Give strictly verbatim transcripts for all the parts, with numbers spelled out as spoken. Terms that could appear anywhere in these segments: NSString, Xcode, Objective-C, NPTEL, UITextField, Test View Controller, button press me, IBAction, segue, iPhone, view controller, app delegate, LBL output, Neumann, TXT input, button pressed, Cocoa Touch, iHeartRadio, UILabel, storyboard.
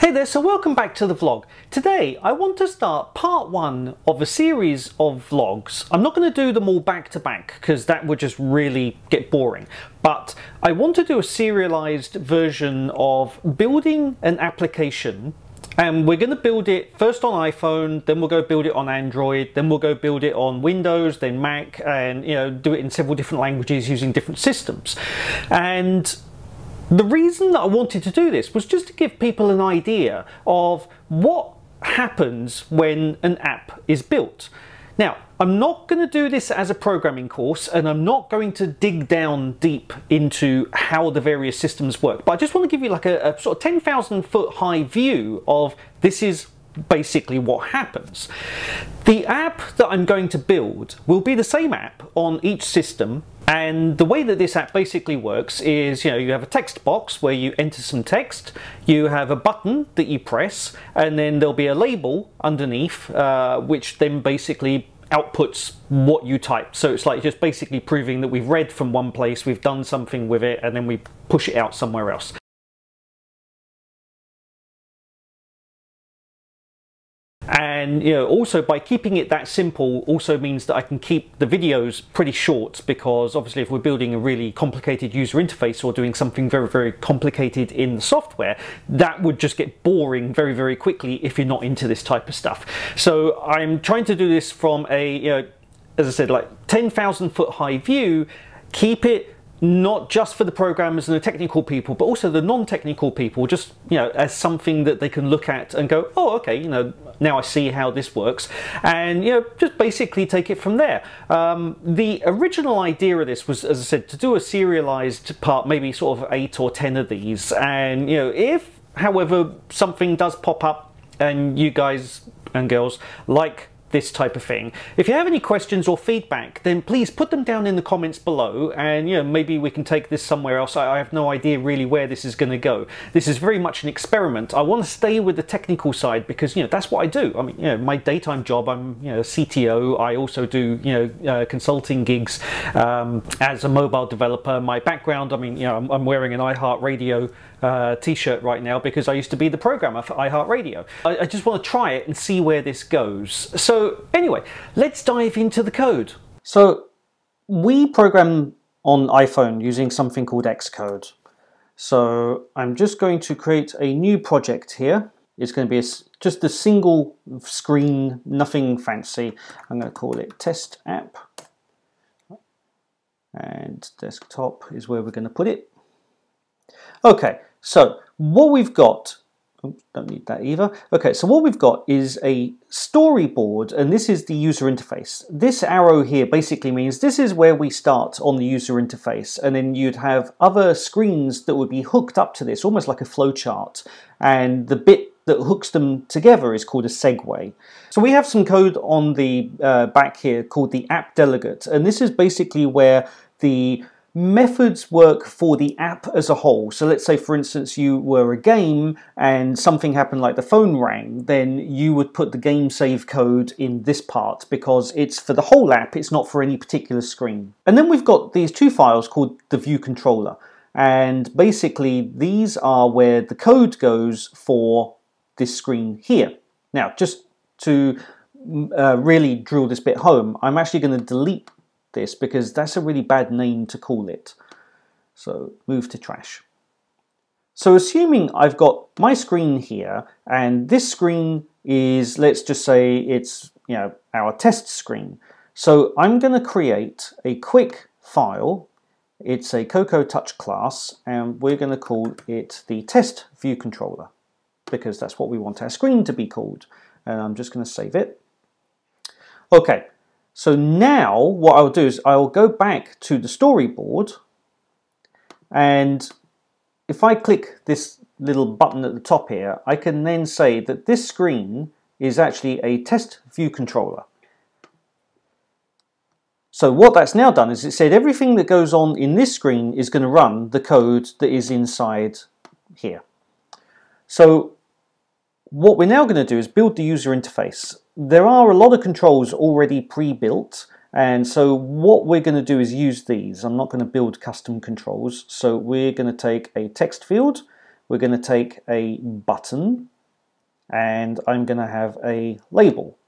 Hey there, so welcome back to the vlog. Today I want to start part one of a series of vlogs. I'm not going to do them all back to back because that would just really get boring, but I want to do a serialized version of building an application, and we're going to build it first on iPhone, then we'll go build it on Android, then we'll go build it on Windows, then Mac, and you know, do it in several different languages using different systems. And the reason that I wanted to do this was just to give people an idea of what happens when an app is built. Now, I'm not going to do this as a programming course, and I'm not going to dig down deep into how the various systems work, but I just want to give you like a, a sort of ten thousand foot high view of this is basically what happens. The app that I'm going to build will be the same app on each system. And the way that this app basically works is, you know, you have a text box where you enter some text, you have a button that you press, and then there'll be a label underneath, uh, which then basically outputs what you type. So it's like just basically proving that we've read from one place, we've done something with it, and then we push it out somewhere else. And you know, also by keeping it that simple also means that I can keep the videos pretty short, because obviously if we're building a really complicated user interface or doing something very, very complicated in the software, that would just get boring very, very quickly if you're not into this type of stuff. So I'm trying to do this from a, you know, as I said, like ten thousand foot high view, keep it not just for the programmers and the technical people, but also the non-technical people, just, you know, as something that they can look at and go, oh, okay, you know, now I see how this works. And, you know, just basically take it from there. Um, the original idea of this was, as I said, to do a serialized part, maybe sort of eight or ten of these. And, you know, if, however, something does pop up and you guys and girls like this type of thing, if you have any questions or feedback, then please put them down in the comments below, and you know, maybe we can take this somewhere else. I, I have no idea really where this is going to go. This is very much an experiment. I want to stay with the technical side because, you know, that's what I do. I mean, you know, my daytime job, I'm, you know, C T O. I also do, you know, uh, consulting gigs um, as a mobile developer. My background, I mean, you know, I'm, I'm wearing an iHeartRadio uh, t-shirt right now because I used to be the programmer for iHeartRadio. I, I just want to try it and see where this goes. So So anyway, let's dive into the code. So we program on iPhone using something called Xcode. So I'm just going to create a new project here. It's going to be a, just a single screen, nothing fancy. I'm going to call it Test App. And desktop is where we're going to put it. Okay, so what we've got, oops, don't need that either. Okay, so what we've got is a storyboard, and this is the user interface. This arrow here basically means this is where we start on the user interface, and then you'd have other screens that would be hooked up to this, almost like a flowchart, and the bit that hooks them together is called a segue. So we have some code on the uh, back here called the app delegate, and this is basically where the methods work for the app as a whole. So let's say, for instance, you were a game and something happened like the phone rang, then you would put the game save code in this part because it's for the whole app, it's not for any particular screen. And then we've got these two files called the view controller. And basically these are where the code goes for this screen here. Now, just to uh, really drill this bit home, I'm actually going to delete this because that's a really bad name to call it. So move to trash. So assuming I've got my screen here, and this screen is, let's just say it's, you know, our test screen. So I'm going to create a quick file. It's a Cocoa Touch class, and we're going to call it the Test View Controller because that's what we want our screen to be called. And I'm just going to save it. Okay. So now what I'll do is I'll go back to the storyboard, and if I click this little button at the top here, I can then say that this screen is actually a test view controller. So what that's now done is it said everything that goes on in this screen is going to run the code that is inside here. So what we're now going to do is build the user interface. There are a lot of controls already pre-built, and so what we're going to do is use these. I'm not going to build custom controls, so we're going to take a text field, we're going to take a button and I'm going to have a label.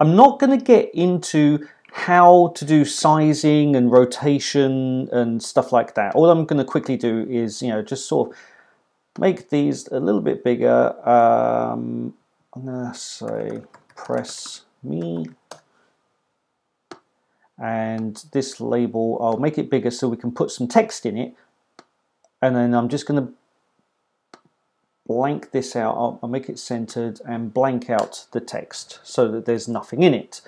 I'm not going to get into how to do sizing and rotation and stuff like that. All I'm going to quickly do is, you know, just sort of make these a little bit bigger. Um, I'm going to say press me. And this label, I'll make it bigger so we can put some text in it. And then I'm just going to blank this out. I'll, I'll make it centered and blank out the text so that there's nothing in it.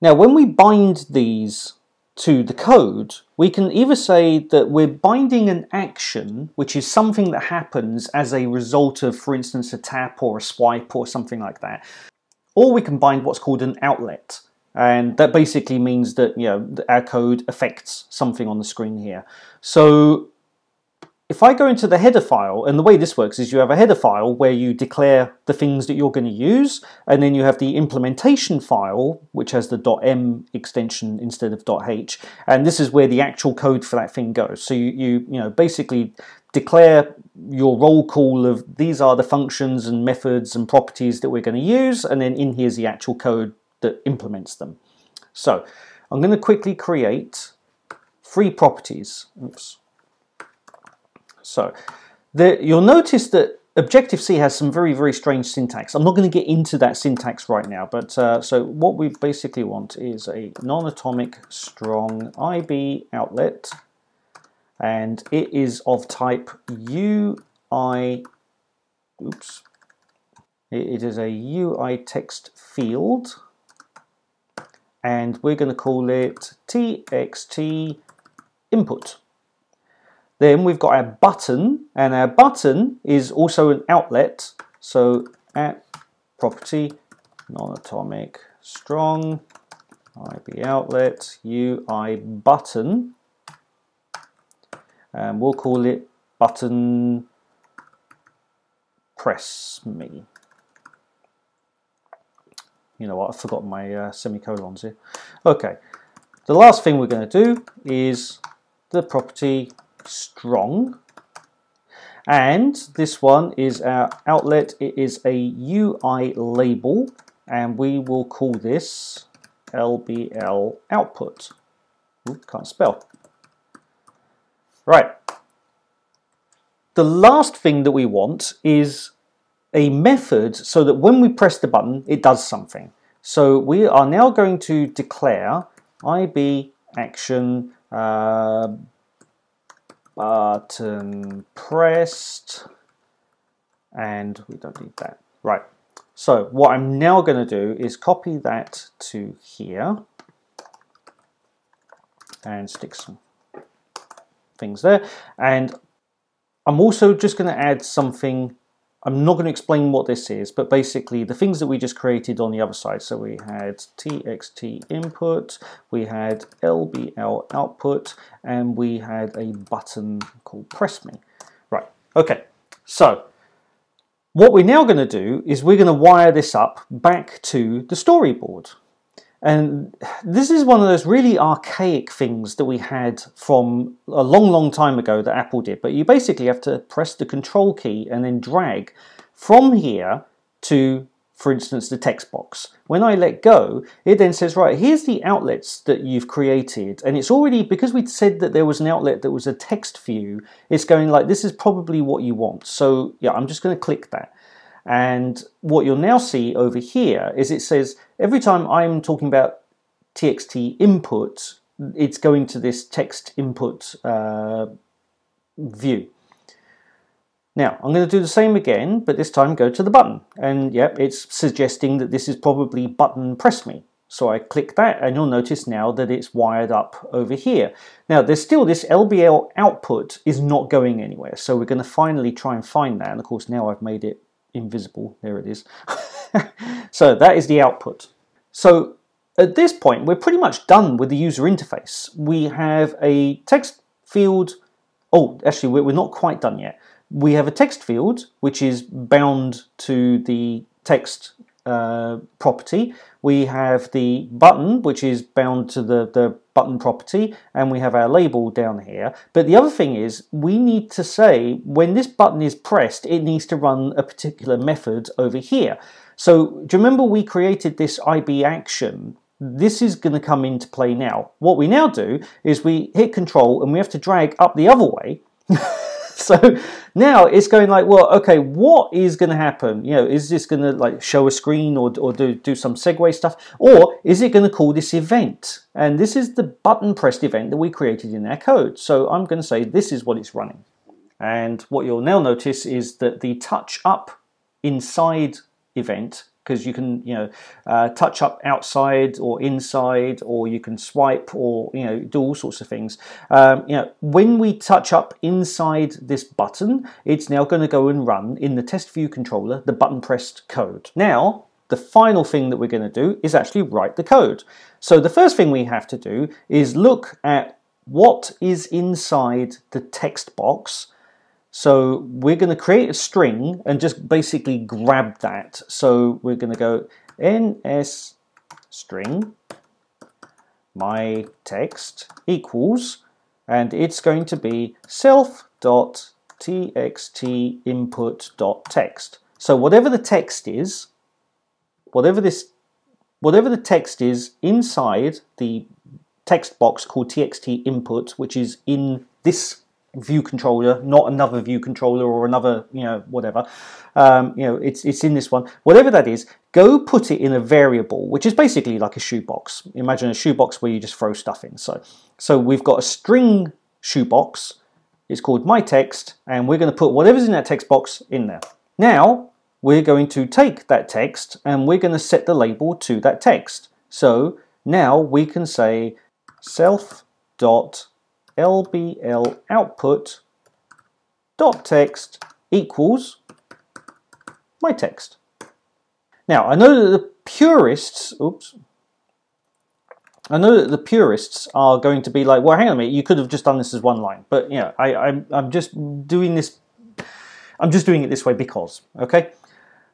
Now, when we bind these to the code, we can either say that we're binding an action, which is something that happens as a result of, for instance, a tap or a swipe or something like that, or we can bind what's called an outlet. And that basically means that, you know, our code affects something on the screen here. So if I go into the header file, and the way this works is you have a header file where you declare the things that you're going to use, and then you have the implementation file, which has the .m extension instead of .h, and this is where the actual code for that thing goes. So you, you, you know, basically declare your roll call of these are the functions and methods and properties that we're going to use, and then in here's the actual code that implements them. So I'm going to quickly create three properties. Oops. So the, you'll notice that Objective-C has some very, very strange syntax. I'm not going to get into that syntax right now, but uh, so what we basically want is a non-atomic strong I B outlet, and it is of type U I, oops, it is a U I text field, and we're going to call it T X T input. Then we've got our button, and our button is also an outlet. So app property, non-atomic, strong, I B outlet, U I button, and we'll call it button press me. You know what, I've forgotten my uh, semicolons here. Okay, the last thing we're going to do is the property strong, and this one is our outlet. It is a U I label, and we will call this L B L output. Ooh, can't spell. Right, the last thing that we want is a method so that when we press the button it does something. So we are now going to declare IBAction uh, button pressed, and we don't need that. Right, so what I'm now going to do is copy that to here and stick some things there, and I'm also just going to add something. I'm not going to explain what this is, but basically the things that we just created on the other side. So we had T X T input, we had L B L output, and we had a button called press me. Right, okay. So what we're now going to do is we're going to wire this up back to the storyboard. And this is one of those really archaic things that we had from a long, long time ago that Apple did. But you basically have to press the control key and then drag from here to, for instance, the text box. When I let go, it then says, right, here's the outlets that you've created. And it's already, because we'd said that there was an outlet that was a text view, it's going like, this is probably what you want. So yeah, I'm just going to click that. And what you'll now see over here is it says every time I'm talking about T X T input, it's going to this text input uh, view. Now I'm going to do the same again, but this time go to the button, and yep, it's suggesting that this is probably button press me. So I click that, and you'll notice now that it's wired up over here. Now there's still this L B L output is not going anywhere, so we're going to finally try and find that, and of course now I've made it invisible, there it is. So that is the output. So at this point we're pretty much done with the user interface. We have a text field, oh actually we're not quite done yet. We have a text field which is bound to the text uh, property. We have the button which is bound to the, the button property, and we have our label down here. But the other thing is, we need to say when this button is pressed, it needs to run a particular method over here. So do you remember we created this I B action? This is going to come into play now. What we now do is we hit control and we have to drag up the other way. So now it's going like, well, okay, what is going to happen? You know, is this going to like show a screen or, or do, do some segue stuff? Or is it going to call this event? And this is the button pressed event that we created in our code. So I'm going to say this is what it's running. And what you'll now notice is that the touch up inside event, because you can, you know, uh, touch up outside or inside, or you can swipe, or you know, do all sorts of things. Um, you know, when we touch up inside this button, it's now going to go and run in the Test View Controller the button pressed code. Now, the final thing that we're going to do is actually write the code. So the first thing we have to do is look at what is inside the text box. So we're going to create a string and just basically grab that. So we're going to go N S string my text equals, and it's going to be self.txt input.text. So whatever the text is, whatever this, whatever the text is inside the text box called T X T input, which is in this view controller, not another view controller or another, you know, whatever. Um, you know, it's, it's in this one. Whatever that is, go put it in a variable, which is basically like a shoebox. Imagine a shoebox where you just throw stuff in. So, so we've got a string shoebox. It's called my text, and we're going to put whatever's in that text box in there. Now, we're going to take that text, and we're going to set the label to that text. So now we can say self dot L B L output dot text equals my text. Now I know that the purists, oops, I know that the purists are going to be like, well, hang on a minute, you could have just done this as one line, but you know, I, I'm I'm just doing this, I'm just doing it this way because, okay.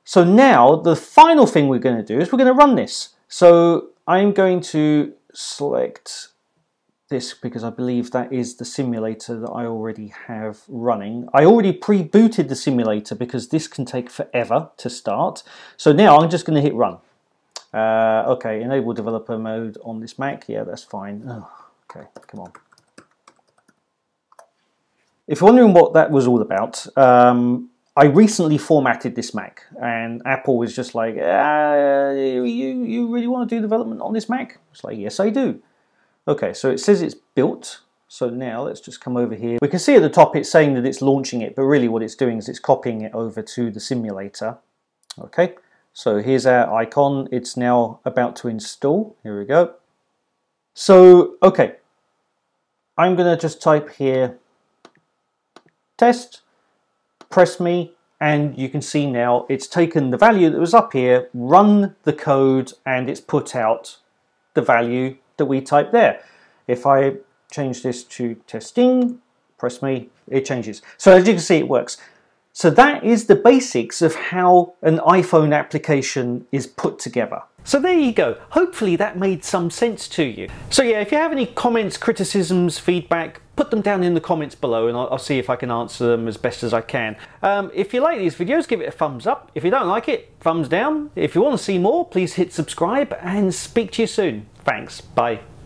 So now the final thing we're going to do is we're going to run this. So I'm going to select this because I believe that is the simulator that I already have running. I already pre-booted the simulator because this can take forever to start. So now I'm just going to hit run. Uh, okay, enable developer mode on this Mac. Yeah, that's fine. Oh, okay, come on. If you're wondering what that was all about, um, I recently formatted this Mac, and Apple was just like, uh, you, you really want to do development on this Mac? It's like, yes, I do. Okay, so it says it's built. So now let's just come over here. We can see at the top it's saying that it's launching it, but really what it's doing is it's copying it over to the simulator. Okay, so here's our icon. It's now about to install. Here we go. So, okay, I'm gonna just type here, test, press me, and you can see now it's taken the value that was up here, run the code, and it's put out the value that we type there. If I change this to testing, press me, it changes. So as you can see, it works. So that is the basics of how an iPhone application is put together. So there you go. Hopefully that made some sense to you. So yeah, if you have any comments, criticisms, feedback, put them down in the comments below and I'll, I'll see if I can answer them as best as I can. Um, if you like these videos, give it a thumbs up. If you don't like it, thumbs down. If you want to see more, please hit subscribe, and speak to you soon. Thanks. Bye.